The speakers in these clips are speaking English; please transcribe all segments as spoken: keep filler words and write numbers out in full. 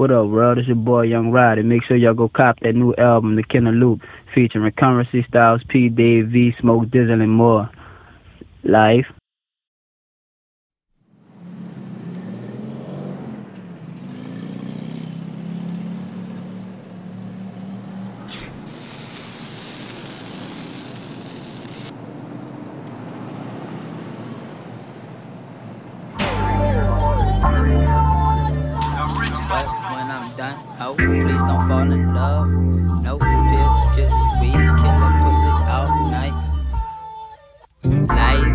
What up, world? It's your boy, Young Roddy. Make sure y'all go cop that new album, The Kenner Loop, featuring Curren$y, Styles, P Dave, V, Smoke, Dizzle, and more. Life. Oh, please don't fall in love. No pills, just weed. Killer pussy all night. Life.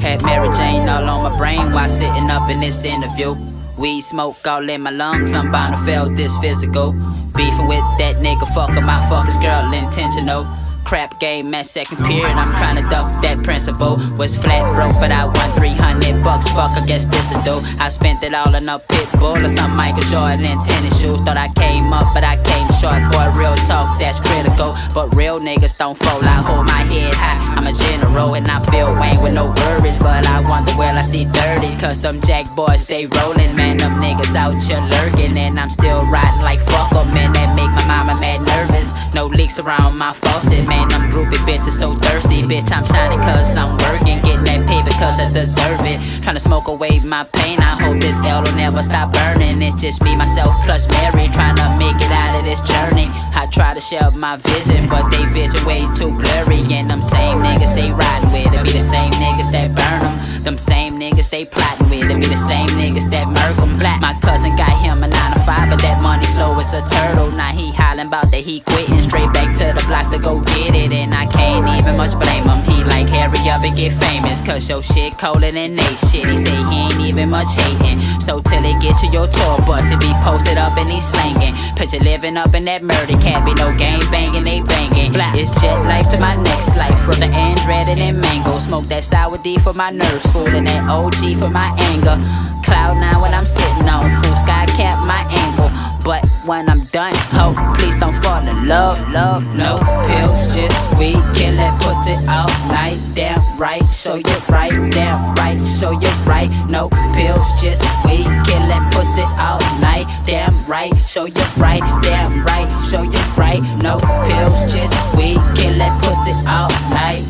Had Mary Jane all on my brain while sitting up in this interview. Weed smoke all in my lungs, I'm bound to fail this physical. Beefing with that nigga, fucker my fuckers girl, intentional. Crap game at second period, I'm trying to duck that principle. Was flat broke, but I won three hundred bucks. Fuck, I guess this'll do. I spent it all on a pit bull or some Michael Jordan in tennis shoes. Thought I came up, but I came short. Boy, real talk, that's critical. But real niggas don't fold. I hold my head high, I'm a general, and I feel Wayne with no worries. But I wonder, well, I see thirty, cause them jack boys stay rolling. Man, them niggas out here lurking, and I'm still riding like fuck 'em. Man, that make my mama mad nervous. No leaks around my faucet. Man, them groupie bitches so thirsty. Bitch, I'm shining cause I'm working. Getting that paper cause I deserve it. Trying to smoke away my pain. I hope this L will never stop burning. It just me, myself, plus Mary. Trying to make it out of this journey. I try to share my vision, but they vision way too blurry. And them same niggas they riding with, it be the same niggas that burn them. Them same niggas they plotting with, it be the same niggas that murk them. Black. My cousin got him a nine to five, but that money slow as a turtle. Now he hollering about that he quitting. Straight back to the block to go get it, and I can't even much blame him. He like, hurry up and get famous, cause your shit colder than they shit. He say he ain't even much hating, so till it get to your tour bus, it be posted up and he slanging. Picture living up in that murder cat, be no game banging, they banging. Black. It's jet life to my next life, rather and dreaded and mango. Smoke that sour D for my nerves, fooling that O G for my anger. Cloud nine when I'm sitting on, full sky cap my angle. But when I'm done, ho, please don't fall in love, love. No pills, just weed, kill that pussy all night. Damn right, show you right, damn right, show you right. No pills, just weed, kill that pussy all night. Damn right, show you right, damn right, show you right. No pills, just weed, kill that pussy all night.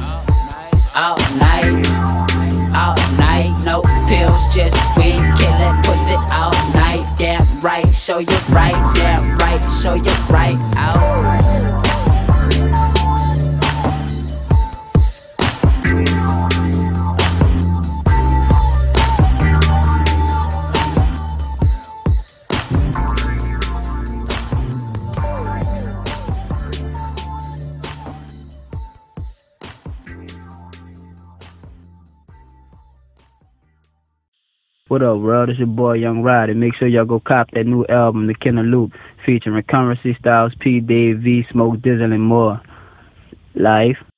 All night, all night. No pills, just weed, kill that pussy all night. Damn right, show you right, damn right, show you right out. What up, world? It's your boy, Young Roddy. Make sure y'all go cop that new album, The Kenner Loop, featuring Curren$y, Styles, P Dave, V, Smoke, Dizzle, and more. Life.